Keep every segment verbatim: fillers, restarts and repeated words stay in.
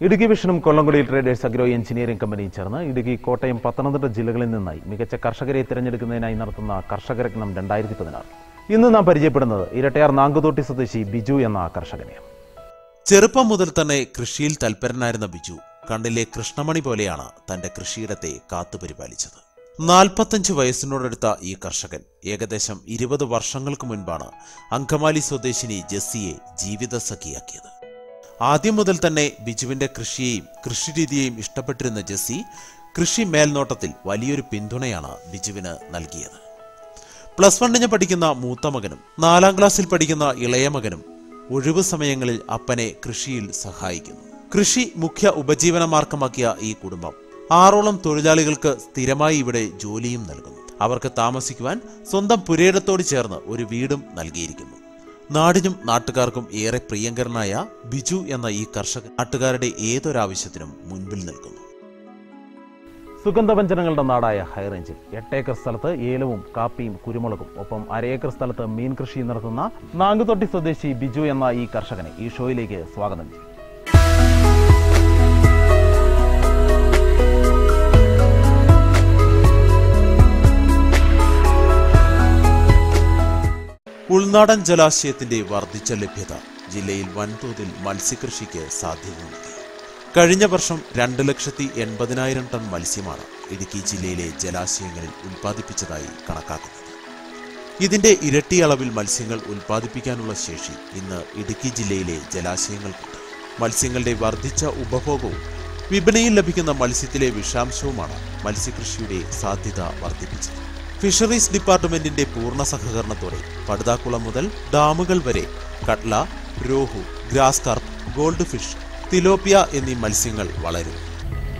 Idukki Vishnum Kolangudi Traders Agro Engineering Company Cherna, Idukki Kota and Patananda Jilagal in the night, make a Karshagari Teranjakana in Arthana, Karshagaraknam, and Diary Putana. In the Naparjapana, Iratar Nangotisatashi, Biju and Karshagani. Cherupa Mudurtane, Krishil Talperna in the Biju, Kandile Krishnamani Poliana, Tanda Krishirate, Kathu Peripalicha. നാൽപ്പത്തഞ്ച് വയസ്സിനോടടുത്ത ഈ കർഷകൻ ഏകദേശം ഇരുപത് വർഷങ്ങൾക്ക് മുൻപാണ് അങ്കമാലി സ്വദേശിനി ജെസ്സിയെ ജീവിത സഖിയാക്കിയത്. ആദ്യം മുതൽ തന്നെ ബിജുവിന്റെ കൃഷിയെയും കൃഷിരീതിയെയും ഇഷ്ടപ്പെട്ടിരുന്ന ജെസ്സി കൃഷി മേൽനോട്ടത്തിൽ വലിയൊരു പിന്തുണയാണ് ബിജുവിന് നൽകിയത്. പ്ലസ് വണ്ണിന് പഠിക്കുന്ന മൂത്ത മകനും നാലാം ക്ലാസ്സിൽ പഠിക്കുന്ന ഇളയ മകനും ഒഴിവു സമയങ്ങളിൽ അപ്പനെ കൃഷിയിൽ സഹായിക്കുന്നു. കൃഷി മുഖ്യ ഉപജീവന മാർഗമാക്കിയ ഈ കുടുംബം ആറോളം തൊഴിലാളികൾക്ക് സ്ഥിരമായി ഇവിടെ ജോലിയും നൽകുന്നു. അവർക്ക് താമസിക്കുവാൻ സ്വന്തം പുരയിടത്തോട് ചേർന്ന് ഒരു വീടും നൽകിയിരിക്കുന്നു. നാടിനും നാട്ടുകാർക്കും ഏറെ പ്രിയങ്കരനായ ബിജു എന്ന ഈ കർഷകൻ നാട്ടുകാരുടെ ഏതൊരാവശ്യത്തിനും മുൻപിൽ നിൽക്കുന്നു. സുഗന്ധവ്യഞ്ജനങ്ങളുടെ നാടായ ഹൈറേഞ്ചിൽ എട്ടേക്കർ സ്ഥലത്ത് ഏലവും കാപ്പിയും കുരുമുളകും ഒപ്പം അരയേക്കർ സ്ഥലത്ത് മീൻ കൃഷി നടത്തുന്ന നാങ്കുതൊട്ടി സ്വദേശി ബിജു എന്ന ഈ കർഷകനെ ഈ ഷോയിലേക്ക് സ്വാഗതം ചെയ്യും. ഉൾനാടൻ ജലാശയത്തിന്റെ വർദ്ധിച്ച ലഭ്യത ജില്ലയിൽ വൻതോതിൽ മത്സ്യകൃഷിക്ക് സാധ്യത നൽകി. കഴിഞ്ഞ വർഷം രണ്ട് ലക്ഷത്തി എൺപതിനായിരം ടൺ മത്സ്യമാണ് ഇടുക്കി ജില്ലയിലെ ജലാശയങ്ങളിൽ ഉൽപ്പാദിപ്പിച്ചതായി കണക്കാക്കുന്നത്. ഇതിന്റെ ഇരട്ടി അളവിൽ മത്സ്യങ്ങൾ ഉൽപ്പാദിപ്പിക്കാനുള്ള ശേഷി ഇന്ന് ഇടുക്കി ജില്ലയിലെ ജലാശയങ്ങൾക്കുണ്ട്. മത്സ്യങ്ങളുടെ വർദ്ധിച്ച ഉപഭോഗവും വിപണിയിൽ ലഭിക്കുന്ന മത്സ്യത്തിലെ വിഷാംശവുമാണ് മത്സ്യകൃഷിയുടെ സാധ്യത വർദ്ധിപ്പിച്ചത്. ഫിഷറീസ് ഡിപ്പാർട്ട്മെന്റിന്റെ പൂർണ്ണ സഹകരണത്തോടെ പടുതാക്കുളം മുതൽ ഡാമുകൾ വരെ catla, rohu, grass carp, gold fish, tilapia എന്നീ മത്സ്യങ്ങൾ വളരും.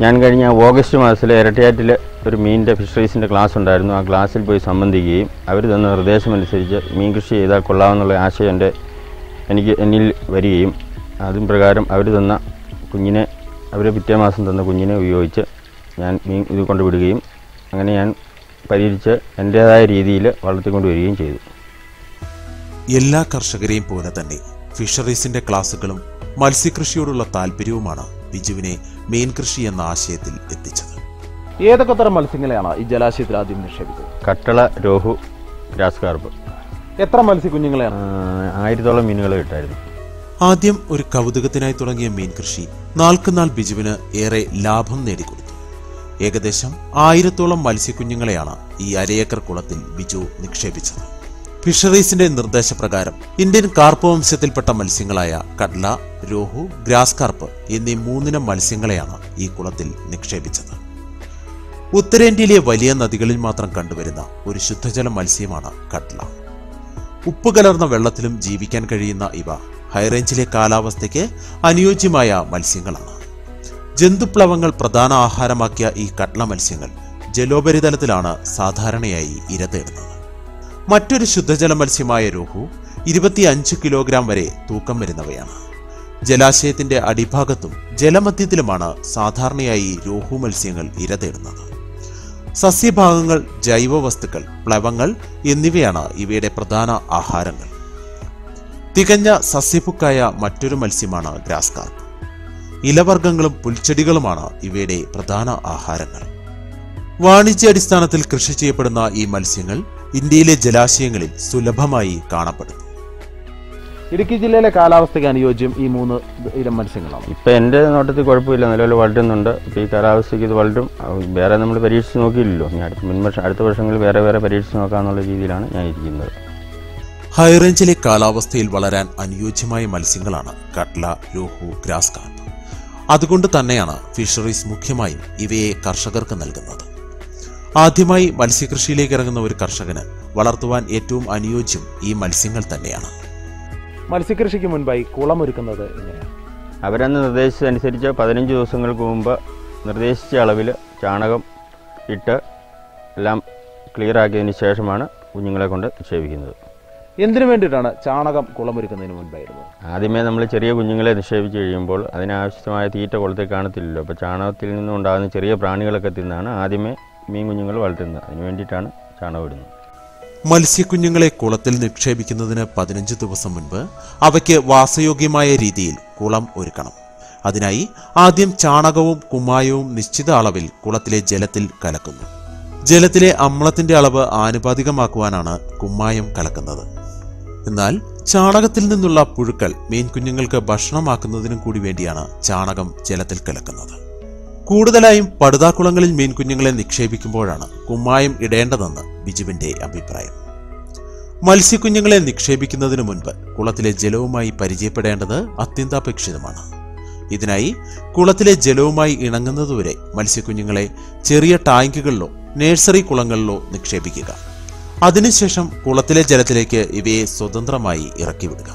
ഞാൻ കഴിഞ്ഞ ഓഗസ്റ്റ് മാസത്തിലെ ഇരട്ടിയാറ്റിൽ ഒരു മീനിൻ്റെ ഫിഷറീസിൻ്റെ ക്ലാസ് ഉണ്ടായിരുന്നു. ആ ക്ലാസ്സിൽ പോയി സംബന്ധിക്കുകയും അവർ തന്ന നിർദ്ദേശമനുസരിച്ച് മീൻ കൃഷി ചെയ്താൽ കൊള്ളാമെന്നുള്ള ആശയം എൻ്റെ എനിക്ക് എന്നിൽ വരികയും അതും പ്രകാരം അവർ തന്ന കുഞ്ഞിനെ അവർ പിറ്റേ മാസം തന്ന കുഞ്ഞിനെ ഉപയോഗിച്ച് ഞാൻ മീൻ ഇത് കൊണ്ടുവിടുകയും അങ്ങനെ ഞാൻ പരിഹരിച്ച് എൻ്റേതായ രീതിയിൽ വളർത്തിക്കൊണ്ടുവരികയും ചെയ്തു. എല്ലാ കർഷകരെയും പോലെ തന്നെ ഫിഷറീസിന്റെ ക്ലാസുകളും മത്സ്യകൃഷിയോടുള്ള താല്പര്യവുമാണ് ബിജുവിനെ മീൻ കൃഷി എന്ന ആശയത്തിൽ എത്തിച്ചത്. ഏതൊക്കെ തരം മത്സ്യങ്ങളെയാണ് ഈ ജലാശയത്തിൽ ആദ്യം നിക്ഷേപിച്ചത്? Catla, rohu, grass carp. എത്ര മത്സ്യക്കുഞ്ഞുങ്ങളെയാണ്? ആയിരത്തോളം മീനുകൾ കിട്ടായിരുന്നു. ആദ്യം ഒരു കൗതുകത്തിനായി തുടങ്ങിയ മീൻ കൃഷി നാൾക്കുനാൾ ബിജുവിന് ഏറെ ലാഭം നേടിക്കൊടുത്തു. ഏകദേശം ആയിരത്തോളം മത്സ്യക്കുഞ്ഞുങ്ങളെയാണ് ഈ അരയേക്കർ കുളത്തിൽ ബിജു നിക്ഷേപിച്ചത്. ഫിഷറീസിന്റെ നിർദ്ദേശപ്രകാരം ഇന്ത്യൻ കാർപ്പ് വംശത്തിൽപ്പെട്ട മത്സ്യങ്ങളായ കട്ല, രോഹു, ഗ്രാസ് കാർപ്പ് എന്നീ മൂന്നിനം മത്സ്യങ്ങളെയാണ് ഈ കുളത്തിൽ നിക്ഷേപിച്ചത്. ഉത്തരേന്ത്യയിലെ വലിയ നദികളിൽ മാത്രം കണ്ടുവരുന്ന ഒരു ശുദ്ധജല മത്സ്യമാണ് കട്ല. ഉപ്പ് കലർന്ന വെള്ളത്തിലും ജീവിക്കാൻ കഴിയുന്ന ഇവ ഹൈറേഞ്ചിലെ കാലാവസ്ഥയ്ക്ക് അനുയോജ്യമായ മത്സ്യങ്ങളാണ്. ജന്തുപ്ലവങ്ങൾ പ്രധാന ആഹാരമാക്കിയ ഈ കട്ട്ള മത്സ്യങ്ങൾ ജലോപരിതലത്തിലാണ് സാധാരണയായി ഇര തേടുന്നത്. മറ്റൊരു ശുദ്ധജല മത്സ്യമായ രോഹു ഇരുപത്തിയഞ്ച് കിലോഗ്രാം വരെ തൂക്കം വരുന്നവയാണ്. ജലാശയത്തിന്റെ അടിഭാഗത്തും ജലമധ്യത്തിലുമാണ് സാധാരണയായി രോഹു മത്സ്യങ്ങൾ ഇര തേടുന്നത്. സസ്യഭാഗങ്ങൾ, ജൈവവസ്തുക്കൾ, പ്ലവങ്ങൾ എന്നിവയാണ് ഇവയുടെ പ്രധാന ആഹാരങ്ങൾ. തികഞ്ഞ സസ്യഭുക്കായ മറ്റൊരു മത്സ്യമാണ് ഗ്രാസ് കാർപ്പ്. ഇലവർഗ്ഗങ്ങളും പുൽച്ചെടികളുമാണ് ഇവയുടെ പ്രധാന ആഹാരങ്ങൾ. വാണിജ്യാടിസ്ഥാനത്തിൽ കൃഷി ചെയ്യപ്പെടുന്ന ഈ മത്സ്യങ്ങൾ ഇന്ത്യയിലെ ജലാശയങ്ങളിൽ സുലഭമായി കാണപ്പെടുന്നു. ഇടുക്കി ജില്ലയിലെ കാലാവസ്ഥയ്ക്ക് അനുയോജ്യം ഈ മൂന്ന് ഇനം മത്സ്യങ്ങളാണ്. ഇപ്പം എൻ്റെ നോട്ടത്തിൽ കുഴപ്പമില്ല, നിലവിൽ വളരുന്നുണ്ട്. ഇപ്പോൾ ഈ കാലാവസ്ഥയ്ക്ക് ഇത് വളരും. വേറെ നമ്മൾ പരീക്ഷിച്ച് നോക്കിയില്ലല്ലോ. ഞാൻ മുൻവർഷം അടുത്ത വർഷങ്ങളിൽ വേറെ വേറെ പരീക്ഷിച്ച് നോക്കാമെന്നുള്ള രീതിയിലാണ് ഞാൻ ഇരിക്കുന്നത്. ഹൈറേഞ്ചിലെ കാലാവസ്ഥയിൽ വളരാൻ അനുയോജ്യമായ മത്സ്യങ്ങളാണ് കട്ട്ല, രോഹു, ഗ്രാസ് കാർപ്പ്. അതുകൊണ്ട് തന്നെയാണ് ഫിഷറീസ് മുഖ്യമായും ഇവയെ കർഷകർക്ക് നൽകുന്നത്. ആദ്യമായി മത്സ്യകൃഷിയിലേക്ക് ഇറങ്ങുന്ന ഒരു കർഷകന് വളർത്തുവാൻ ഏറ്റവും അനുയോജ്യം ഈ മത്സ്യങ്ങൾ തന്നെയാണ്. മത്സ്യകൃഷിക്ക് മുൻപായി കുളമൊരുക്കുന്നത് എങ്ങനെയാണ്? അവരന്ന് നിർദ്ദേശിച്ചതനുസരിച്ച് പതിനഞ്ച് ദിവസങ്ങൾക്ക് മുമ്പ് നിർദ്ദേശിച്ച അളവിൽ ചാണകം ഇട്ട് എല്ലാം ക്ലിയറാക്കിയതിന് ശേഷമാണ് കുഞ്ഞുങ്ങളെ കൊണ്ട് നിക്ഷേപിക്കുന്നത്. എന്തിനു വേണ്ടിയിട്ടാണ് ചാണകം കുളമൊരുക്കുന്നതിന് മുൻപായിരുന്നു? ആദ്യമേ നമ്മൾ ചെറിയ കുഞ്ഞുങ്ങളെ നിക്ഷേപിച്ച് കഴിയുമ്പോൾ അതിനാവശ്യമായ തീറ്റ കുളത്തിൽ കാണത്തില്ലല്ലോ. അപ്പോൾ ചാണകത്തിൽ നിന്നുണ്ടാകുന്ന ചെറിയ പ്രാണികളൊക്കെ തിന്നാണ് ആദ്യമേ മീൻ കുഞ്ഞുങ്ങൾ വളർത്തുന്നത്. അതിനു വേണ്ടിയിട്ടാണ് ചാണകം ഇടുന്നത്. മത്സ്യക്കുഞ്ഞുങ്ങളെ കുളത്തിൽ നിക്ഷേപിക്കുന്നതിന് പതിനഞ്ച് ദിവസം മുൻപ് അവയ്ക്ക് വാസയോഗ്യമായ രീതിയിൽ കുളം ഒരുക്കണം. അതിനായി ആദ്യം ചാണകവും കുമ്മായവും നിശ്ചിത അളവിൽ കുളത്തിലെ ജലത്തിൽ കലക്കുന്നു. ജലത്തിലെ അമ്ലത്തിന്റെ അളവ് ആനുപാതികമാക്കുവാനാണ് കുമ്മായം കലക്കുന്നത്. എന്നാൽ ചാണകത്തിൽ നിന്നുള്ള പുഴുക്കൾ മീൻകുഞ്ഞുങ്ങൾക്ക് ഭക്ഷണമാക്കുന്നതിനും കൂടി വേണ്ടിയാണ് ചാണകം ജലത്തിൽ കലക്കുന്നത്. കൂടുതലായും പടുതാക്കുളങ്ങളിൽ മീൻകുഞ്ഞുങ്ങളെ നിക്ഷേപിക്കുമ്പോഴാണ് കുമ്മായം ഇടേണ്ടതെന്ന് ബിജുവിന്റെ അഭിപ്രായം. മത്സ്യക്കുഞ്ഞുങ്ങളെ നിക്ഷേപിക്കുന്നതിനു മുൻപ് കുളത്തിലെ ജലവുമായി പരിചയപ്പെടേണ്ടത് അത്യന്താപേക്ഷിതമാണ്. ഇതിനായി കുളത്തിലെ ജലവുമായി ഇണങ്ങുന്നതുവരെ മത്സ്യക്കുഞ്ഞുങ്ങളെ ചെറിയ ടാങ്കുകളിലോ നഴ്സറി കുളങ്ങളിലോ നിക്ഷേപിക്കുക. അതിനുശേഷം കുളത്തിലെ ജലത്തിലേക്ക് ഇവയെ സ്വതന്ത്രമായി ഇറക്കിവിടുക.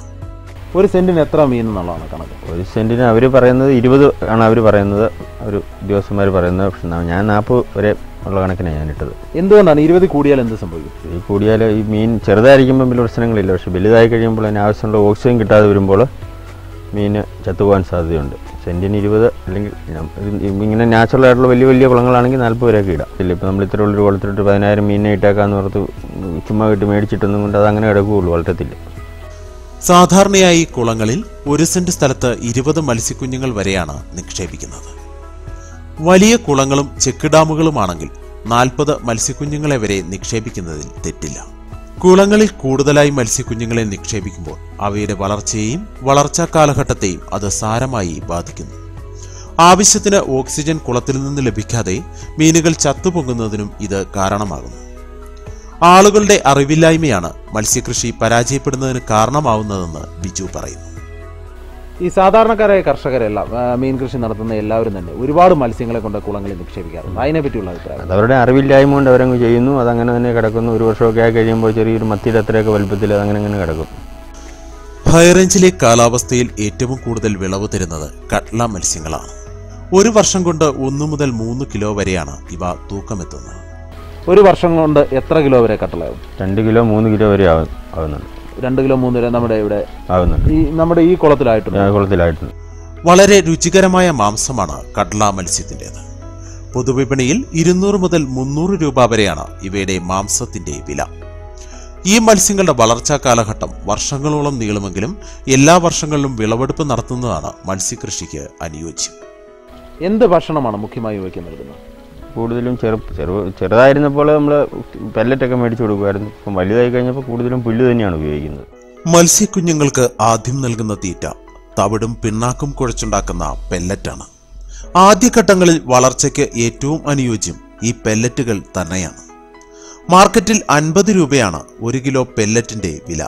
ഒരു സെന്റിന് എത്ര മീൻ എന്നുള്ളതാണ് കണക്ക്. ഒരു സെന്റിന് അവർ പറയുന്നത് ഇരുപത് ആണ് അവർ പറയുന്നത്, ഒരു ഉദ്യോഗസ്ഥന്മാർ പറയുന്നത്. പക്ഷെ ഞാൻ നാൽപ്പത് വരെ ഉള്ള കണക്കിനാണ് ഞാനിട്ടത്. എന്തുകൊണ്ടാണ്? ഇരുപത് കൂടിയാൽ എന്ത് സംഭവിക്കും? ഈ കൂടിയാൽ ഈ മീൻ ചെറുതായിരിക്കുമ്പോൾ വലിയ പ്രശ്നങ്ങളില്ല, പക്ഷെ വലുതായി കഴിയുമ്പോൾ അതിന് ആവശ്യമുള്ള ഓക്സിജൻ കിട്ടാതെ വരുമ്പോൾ മീൻ ചത്തുപോകാൻ സാധ്യതയുണ്ട്. സെന്റിന് ഇരുപത്, അല്ലെങ്കിൽ ഇങ്ങനെ നാച്ചുറൽ ആയിട്ടുള്ള വലിയ വലിയ കുളങ്ങളാണെങ്കിൽ നാൽപ്പത് വരെയൊക്കെ ഇടാം. ഇല്ല, ഇപ്പോൾ നമ്മൾ ഇത്ര ഉള്ളൊരു കുളത്തിലിട്ട് പതിനായിരം മീനെ ഇട്ടേക്കാന്ന് ഓർത്ത് ചുമ്മാ കിട്ടി മേടിച്ചിട്ടൊന്നും കൊണ്ട് അത് അങ്ങനെ കിടക്കുകയുള്ളൂ, വളരത്തില്ല. സാധാരണയായി കുളങ്ങളിൽ ഒരു സെന്റ് സ്ഥലത്ത് ഇരുപത് മത്സ്യക്കുഞ്ഞുങ്ങൾ വരെയാണ് നിക്ഷേപിക്കുന്നത്. വലിയ കുളങ്ങളും ചെക്ക് ഡാമുകളുമാണെങ്കിൽ നാൽപ്പത് മത്സ്യക്കുഞ്ഞുങ്ങളെ വരെ നിക്ഷേപിക്കുന്നതിൽ തെറ്റില്ല. കുളങ്ങളിൽ കൂടുതലായി മത്സ്യക്കുഞ്ഞുങ്ങളെ നിക്ഷേപിക്കുമ്പോൾ അവയുടെ വളർച്ചയെയും വളർച്ചാ കാലഘട്ടത്തെയും അത് സാരമായി ബാധിക്കുന്നു. ആവശ്യത്തിന് ഓക്സിജൻ കുളത്തിൽ നിന്ന് ലഭിക്കാതെ മീനുകൾ ചത്തുപൊങ്ങുന്നതിനും ഇത് കാരണമാകുന്നു. ആളുകളുടെ അറിവില്ലായ്മയാണ് മത്സ്യകൃഷി പരാജയപ്പെടുന്നതിന് കാരണമാവുന്നതെന്ന് ബിജു പറയുന്നു. ഈ സാധാരണക്കാരായ കർഷകരെല്ലാം മീൻ കൃഷി നടത്തുന്ന എല്ലാവരും തന്നെ ഒരുപാട് മത്സ്യങ്ങളെ കൊണ്ട് കുളങ്ങളിൽ നിക്ഷേപിക്കാറുണ്ട്. അതിനെപ്പറ്റിയുള്ള അഭിപ്രായം? അവരുടെ അറിവില്ലായ്മ കൊണ്ട് അവരങ്ങ് ചെയ്യുന്നു, അതങ്ങനെ തന്നെ കിടക്കുന്നു. ഒരു വർഷമൊക്കെ ആയി കഴിയുമ്പോൾ ചെറിയൊരു മത്തിയുടെ അത്രയൊക്കെ വലുപ്പത്തിൽ അതങ്ങനെ അങ്ങനെ കിടക്കും. ഹൈറേഞ്ചിലെ കാലാവസ്ഥയിൽ ഏറ്റവും കൂടുതൽ വിളവ് തരുന്നത് കട്ട്ള മത്സ്യങ്ങളാണ്. ഒരു വർഷം കൊണ്ട് ഒന്ന് മുതൽ മൂന്ന് കിലോ വരെയാണ് ഇവ തൂക്കമെത്തുന്നത്. ഒരു വർഷം കൊണ്ട് എത്ര കിലോ വരെ കട്ടളയാവും? രണ്ട് കിലോ മൂന്ന് കിലോ വരെ ആവുന്നുണ്ട്. രണ്ട് കിലോ മൂന്ന് കിലോ നമ്മുടെ ഇവിടെ ആവുന്നുണ്ട്. ഈ നമ്മുടെ ഈ കുളത്തിലായിട്ടുണ്ട്. വളരെ രുചികരമായ മാംസമാണ് കട്ട്ള മത്സ്യത്തിൻ്റെത്. പൊതുവിപണിയിൽ ഇരുന്നൂറ് മുതൽ മുന്നൂറ് രൂപ വരെയാണ് ഇവയുടെ മാംസത്തിന്റെ വില. ഈ മത്സ്യങ്ങളുടെ വളർച്ചാ കാലഘട്ടം വർഷങ്ങളോളം നീളുമെങ്കിലും എല്ലാ വർഷങ്ങളിലും വിളവെടുപ്പ് നടത്തുന്നതാണ് മത്സ്യകൃഷിക്ക് അനുയോജ്യം. എന്ത് ഭക്ഷണമാണ് മുഖ്യമായി ഉപയോഗിക്കാൻ നൽകുന്നത്? കൂടുതലും ചെറു ചെറു ചെറുതായിരുന്നപ്പോൾ നമ്മൾ പെല്ലറ്റൊക്കെ മേടിച്ചു കൊടുക്കുമായിരുന്നു. ഇപ്പം വലുതായി കഴിഞ്ഞപ്പോൾ കൂടുതലും പുല്ല് തന്നെയാണ് ഉപയോഗിക്കുന്നത്. മത്സ്യക്കുഞ്ഞുങ്ങൾക്ക് ആദ്യം നൽകുന്ന തീറ്റ തവിടും പിണ്ണാക്കും കുഴച്ചുണ്ടാക്കുന്ന പെല്ലറ്റാണ്. ആദ്യഘട്ടങ്ങളിൽ വളർച്ചയ്ക്ക് ഏറ്റവും അനുയോജ്യം ഈ പെല്ലറ്റുകൾ തന്നെയാണ്. മാർക്കറ്റിൽ അൻപത് രൂപയാണ് ഒരു കിലോ പെല്ലറ്റിന്റെ വില.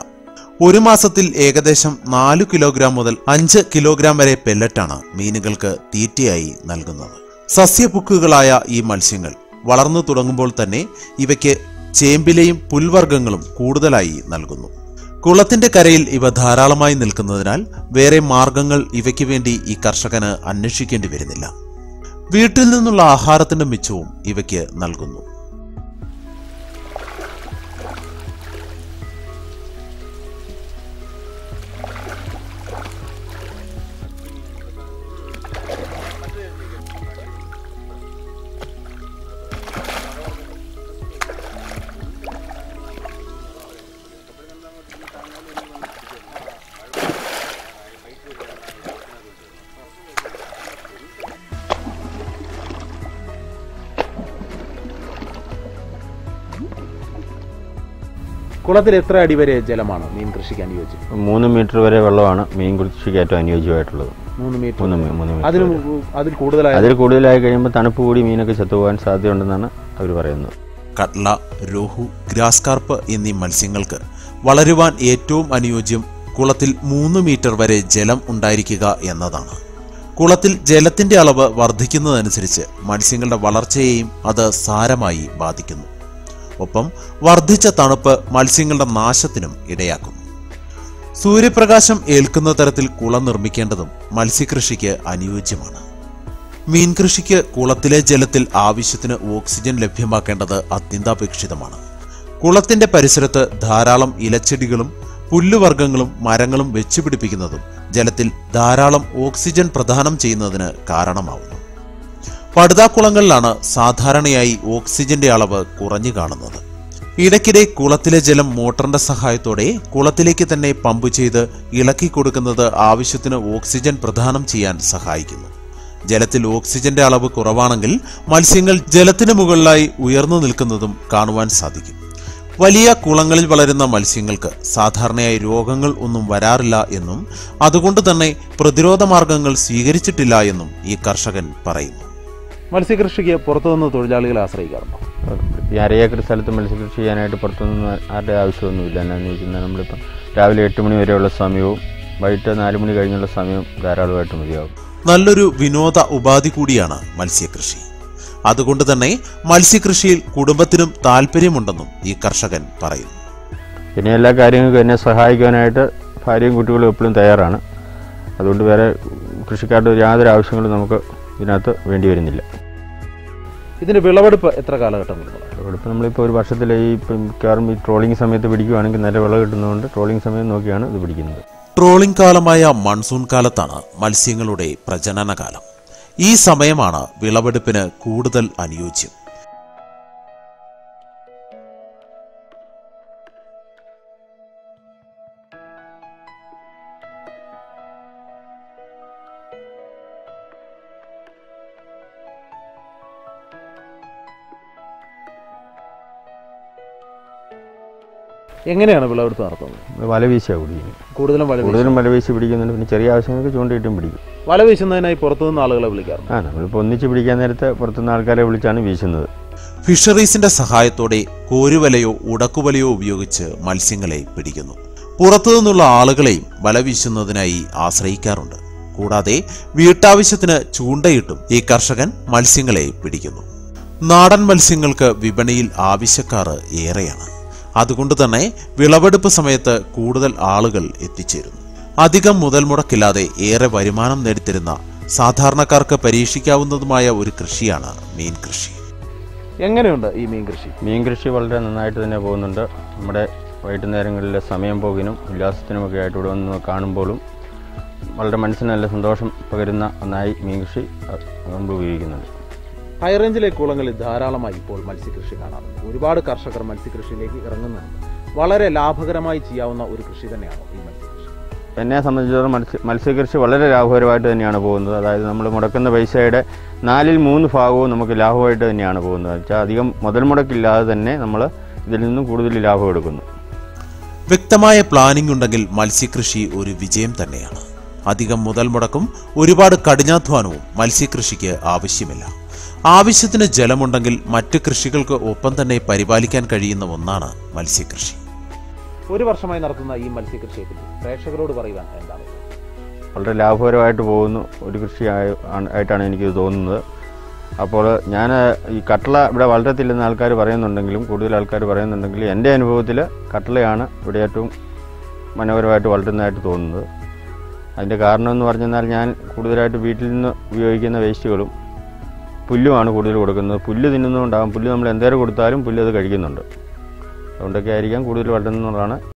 ഒരു മാസത്തിൽ ഏകദേശം നാല് കിലോഗ്രാം മുതൽ അഞ്ച് കിലോഗ്രാം വരെ പെല്ലറ്റാണ് മീനുകൾക്ക് തീറ്റയായി നൽകുന്നത്. സസ്യപുക്കുകളായ ഈ മത്സ്യങ്ങൾ വളർന്നു തുടങ്ങുമ്പോൾ തന്നെ ഇവയ്ക്ക് ചേമ്പിലയും പുൽവർഗ്ഗങ്ങളും കൂടുതലായി നൽകുന്നു. കുളത്തിന്റെ കരയിൽ ഇവ ധാരാളമായി നിൽക്കുന്നതിനാൽ വേറെ മാർഗങ്ങൾ ഇവയ്ക്ക് വേണ്ടി ഈ കർഷകന് അന്വേഷിക്കേണ്ടി വരുന്നില്ല. വീട്ടിൽ നിന്നുള്ള ആഹാരത്തിന്റെ മിച്ചവും ഇവയ്ക്ക് നൽകുന്നു. കുളത്തിൽ എത്ര അടി വരെ ജലമാണ് മീൻ കൃഷിക്ക് അനുയോജ്യം? മൂന്ന് മീറ്റർ വരെ വെള്ളമാണ് മീൻ കൃഷിക്ക് ഏറ്റവും അനുയോജ്യമായിട്ടുള്ളത്. അതിൽ കൂടുതലായി കഴിയുമ്പോൾ തണുപ്പ് കൂടി മീനൊക്കെ ചത്തുപോകാൻ സാധ്യതയുണ്ടെന്നാണ് അവർ പറയുന്നത്. കട്ട്ള, രോഹു, ഗ്രാസ് കാർപ്പ് എന്നീ മത്സ്യങ്ങൾക്ക് വളരുവാൻ ഏറ്റവും അനുയോജ്യം കുളത്തിൽ മൂന്ന് മീറ്റർ വരെ ജലം ഉണ്ടായിരിക്കുക എന്നതാണ്. കുളത്തിൽ ജലത്തിന്റെ അളവ് വർദ്ധിക്കുന്നതനുസരിച്ച് മത്സ്യങ്ങളുടെ വളർച്ചയെയും അത് സാരമായി ബാധിക്കുന്നു. ഒപ്പം വർദ്ധിച്ച തണുപ്പ് മത്സ്യങ്ങളുടെ നാശത്തിനും ഇടയാക്കുന്നു. സൂര്യപ്രകാശം ഏൽക്കുന്ന തരത്തിൽ കുളം നിർമ്മിക്കേണ്ടതും മത്സ്യകൃഷിക്ക് അനുയോജ്യമാണ്. മീൻ കൃഷിക്ക് കുളത്തിലെ ജലത്തിൽ ആവശ്യത്തിന് ഓക്സിജൻ ലഭ്യമാക്കേണ്ടത് അത്യന്താപേക്ഷിതമാണ്. കുളത്തിന്റെ പരിസരത്ത് ധാരാളം ഇലച്ചെടികളും പുല്ലുവർഗ്ഗങ്ങളും മരങ്ങളും വെച്ചുപിടിപ്പിക്കുന്നതും ജലത്തിൽ ധാരാളം ഓക്സിജൻ പ്രദാനം ചെയ്യുന്നതിന് കാരണമാവുന്നു. പടുതാക്കുളങ്ങളിലാണ് സാധാരണയായി ഓക്സിജന്റെ അളവ് കുറഞ്ഞു കാണുന്നത്. Idakide Kulatile Jelum Motoranda Sahaitode, Kulatileki Tane Pambuchi, the Ilaki Kudukanada Avishutina oxygen Pradhanam Chian Sahaikin. Gelatil oxygen de Alabu Koravanangil, Malsingal Gelatina Mugalai, Uyarno Nilkanadum, Kanwan Sadiki. Valia Kulangal Valerina Malsingalka, Satharne Rogangal Unum Vararla inum, Adakunda Tane, Prodiro the Margangal Sigarichitilayanum, E. Karshagan Parain. Malsikrishia Portono Torjalila Srigarma. Yariak Salto Malsikrishi and Porton are the also new than an agent number. Travel eight to many variable Samu, by ten Arimony Gardinal Samu, Garalway to Mio. Naluru Vinota Ubadi Kudiana, Malsikrishi. അതുകൊണ്ട് തന്നെ മത്സ്യകൃഷിയിൽ കുടുംബത്തിനും താൽപര്യമുണ്ടെന്നും ഈ കർഷകൻ പറയുന്നു. പിന്നെ എല്ലാ കാര്യങ്ങൾക്കും എന്നെ സഹായിക്കാനായിട്ട് ഭാര്യയും കുട്ടികളും എപ്പോഴും തയ്യാറാണ്. അതുകൊണ്ട് വേറെ കൃഷിക്കാരുടെ യാതൊരു ആവശ്യങ്ങളും നമുക്ക് ഇതിനകത്ത് വേണ്ടി വരുന്നില്ല. ഇതിന്റെ വിളവെടുപ്പ് എത്ര കാലഘട്ടമാണ്? വിളവെടുപ്പ് നമ്മൾ ഇപ്പോൾ ഒരു വർഷത്തിലെ ഈ കാർമി ട്രോളിംഗ് സമയത്ത് പിടിക്കുകയാണെങ്കിൽ നല്ല വിളവ് കിട്ടുന്നതുകൊണ്ട് ട്രോളിംഗ് സമയം നോക്കിയാണ് ഇത് പിടിക്കുന്നത്. ട്രോളിംഗ് കാലമായ മൺസൂൺ കാലത്താണ് മത്സ്യങ്ങളുടെ പ്രജനന കാലം. ഈ സമയമാണ് വിളവെടുപ്പിന് കൂടുതൽ അനുയോജ്യം. എങ്ങനെയാണ് വിളവെടുപ്പ് നടത്തുന്നത്? വല വീശിയാണ് പിടിക്കുന്നത്. കൂടുതലും വല കൂടുതലും വല വീശി പിടിക്കുന്നുണ്ട്. പിന്നെ ചെറിയ ആവശ്യങ്ങൾക്ക് ചൂണ്ടയിട്ടും പിടിക്കും. വല വീശുന്നതിനായി പുറത്തുനിന്ന് ആളുകളെ വിളിക്കാറുണ്ട്. ആ നമ്മളിപ്പോൾ ഒന്നിച്ച് പിടിക്കാൻ നേരത്തെ പുറത്തുനിന്ന് ആൾക്കാരെ വിളിച്ചാണ് വീശുന്നത്. ഫിഷറീസിന്റെ സഹായത്തോടെ കോരുവലയോ ഉടക്കുവലയോ ഉപയോഗിച്ച് മത്സ്യങ്ങളെ പിടിക്കുന്നു. പുറത്തുനിന്നുള്ള ആളുകളെയും വല വീശുന്നതിനായി ആശ്രയിക്കാറുണ്ട്. കൂടാതെ വീട്ടാവശ്യത്തിന് ചൂണ്ടയിട്ടും ഈ കർഷകൻ മത്സ്യങ്ങളെ പിടിക്കുന്നു. നാടൻ മത്സ്യങ്ങൾക്ക് വിപണിയിൽ ആവശ്യക്കാർ ഏറെയാണ്. അതുകൊണ്ട് തന്നെ വിളവെടുപ്പ് സമയത്ത് കൂടുതൽ ആളുകൾ എത്തിച്ചേരുന്നു. അധികം മുതൽ മുടക്കില്ലാതെ ഏറെ വരുമാനം നേടിത്തരുന്ന സാധാരണക്കാർക്ക് പരീക്ഷിക്കാവുന്നതുമായ ഒരു കൃഷിയാണ് മീൻ കൃഷി. എങ്ങനെയുണ്ട് ഈ മീൻ കൃഷി? മീൻ കൃഷി വളരെ നന്നായിട്ട് തന്നെ പോകുന്നുണ്ട്. നമ്മുടെ വൈകുന്നേരങ്ങളിലെ സമയം പോകിനും ഉല്ലാസത്തിനുമൊക്കെ ആയിട്ട് ഇവിടെ വന്ന് കാണുമ്പോഴും വളരെ മനസ്സിന് നല്ല സന്തോഷം പകരുന്ന ഒന്നായി മീൻ കൃഷി നമ്മൾ ഉപയോഗിക്കുന്നുണ്ട്. ഹൈറേഞ്ചിലെ കുളങ്ങളിൽ ധാരാളമായി ഇപ്പോൾ മത്സ്യകൃഷി കാണാറുണ്ട്. ഒരുപാട് കർഷകർ മത്സ്യകൃഷിയിലേക്ക് ഇറങ്ങുന്നുണ്ട്. വളരെ ലാഭകരമായി ചെയ്യാവുന്ന ഒരു കൃഷി തന്നെയാണ് ഈ മത്സ്യകൃഷി. എന്നെ സംബന്ധിച്ചിടത്തോളം മത്സ്യ മത്സ്യകൃഷി വളരെ ലാഭകരമായിട്ട് തന്നെയാണ് പോകുന്നത്. അതായത് നമ്മൾ മുടക്കുന്ന പൈസയുടെ നാലിൽ മൂന്ന് ഭാഗവും നമുക്ക് ലാഭമായിട്ട് തന്നെയാണ് പോകുന്നത്. വെച്ചാൽ അധികം മുതൽ മുടക്കില്ലാതെ തന്നെ നമ്മൾ ഇതിൽ നിന്നും കൂടുതൽ ലാഭം എടുക്കുന്നു. വ്യക്തമായ പ്ലാനിംഗ് ഉണ്ടെങ്കിൽ മത്സ്യകൃഷി ഒരു വിജയം തന്നെയാണ്. അധികം മുതൽ മുടക്കും ഒരുപാട് കഠിനാധ്വാനവും മത്സ്യകൃഷിക്ക് ആവശ്യമില്ല. ആവശ്യത്തിന് ജലമുണ്ടെങ്കിൽ മറ്റ് കൃഷികൾക്ക് ഒപ്പം തന്നെ പരിപാലിക്കാൻ കഴിയുന്ന ഒന്നാണ് മത്സ്യകൃഷി. ഒരു വർഷമായി നടത്തുന്ന ഈ മത്സ്യകൃഷിയെക്കുറിച്ച് പ്രേക്ഷകരോട് പറയുവാൻ എന്താണ്? വളരെ ലാഭകരമായിട്ട് പോകുന്ന ഒരു കൃഷി ആയിട്ടാണ് എനിക്ക് തോന്നുന്നത്. അപ്പോൾ ഞാൻ ഈ കട്ടള ഇവിടെ വളരത്തില്ലെന്ന് ആൾക്കാർ പറയുന്നുണ്ടെങ്കിലും കൂടുതൽ ആൾക്കാർ പറയുന്നുണ്ടെങ്കിലും എൻ്റെ അനുഭവത്തിൽ കട്ടളയാണ് ഇവിടെ ഏറ്റവും മനോഹരമായിട്ട് വളരുന്നതായിട്ട് തോന്നുന്നത്. അതിൻ്റെ കാരണം എന്ന് പറഞ്ഞാൽ ഞാൻ കൂടുതലായിട്ട് വീട്ടിൽ നിന്ന് ഉപയോഗിക്കുന്ന വേസ്റ്റുകളും പുല്ലുമാണ് കൂടുതൽ കൊടുക്കുന്നത്. പുല്ല് തിന്നുന്നുണ്ടാകും. പുല്ല് നമ്മൾ എന്തേരം കൊടുത്താലും പുല്ല് അത് കഴിക്കുന്നുണ്ട്. അതുകൊണ്ടൊക്കെ ആയിരിക്കാം കൂടുതൽ വളരുന്നതാണ്.